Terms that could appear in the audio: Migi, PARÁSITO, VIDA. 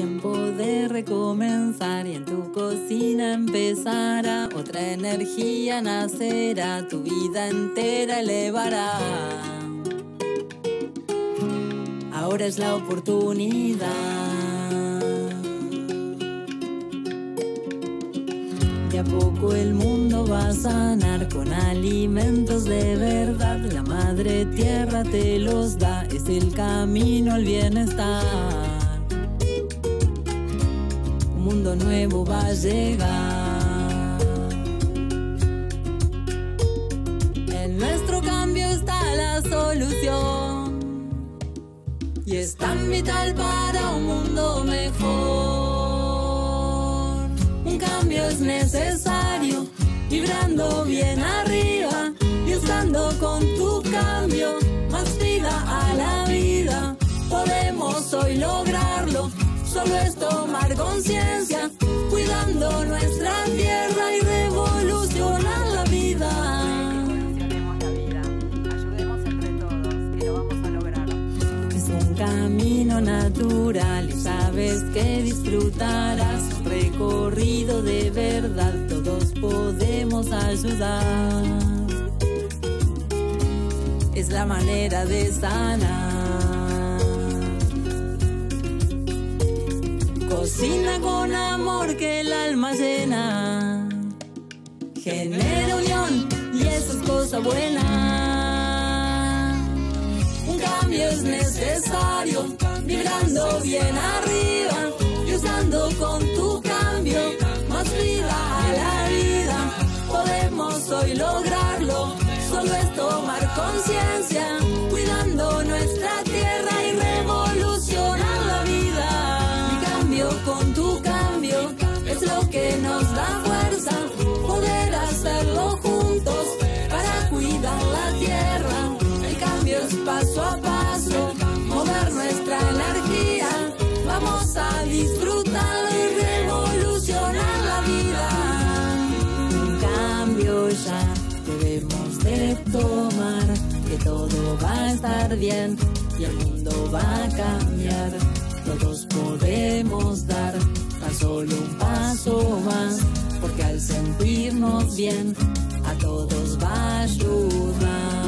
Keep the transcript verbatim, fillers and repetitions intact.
tiempo de recomenzar y en tu cocina empezará. Otra energía nacerá, tu vida entera elevará. Ahora es la oportunidad. De a poco el mundo va a sanar con alimentos de verdad. La madre tierra te los da, es el camino al bienestar. Un mundo nuevo va a llegar. En nuestro cambio está la solución y es tan vital para un mundo mejor. Un cambio es necesario, vibrando bien arriba y estando con tu cambio más vida a la vida. Podemos hoy lograrlo. Solo es tomar conciencia, cuidando nuestra tierra y revolucionar la vida. Revolucionemos la vida, ayudemos entre todos, que lo vamos a lograr. Es un camino natural y sabes que disfrutarás. Un recorrido de verdad, todos podemos ayudar. Es la manera de sanar. Cocina con amor que el alma llena, genera unión y eso es cosa buena. Un cambio es necesario, vibrando bien arriba y usando con tu cambio más vida a la vida. Podemos hoy lograrlo, solo es tomar conciencia, cuidando nuestra tierra y revolucionar la vida. Con tu cambio es lo que nos da fuerza, poder hacerlo juntos para cuidar la tierra. El cambio es paso a paso, mover nuestra energía. Vamos a disfrutar y revolucionar la vida. Un cambio ya debemos de tomar, que todo va a estar bien y el mundo va a cambiar. Todos podemos dar tan solo un paso más, porque al sentirnos bien, a todos va a ayudar.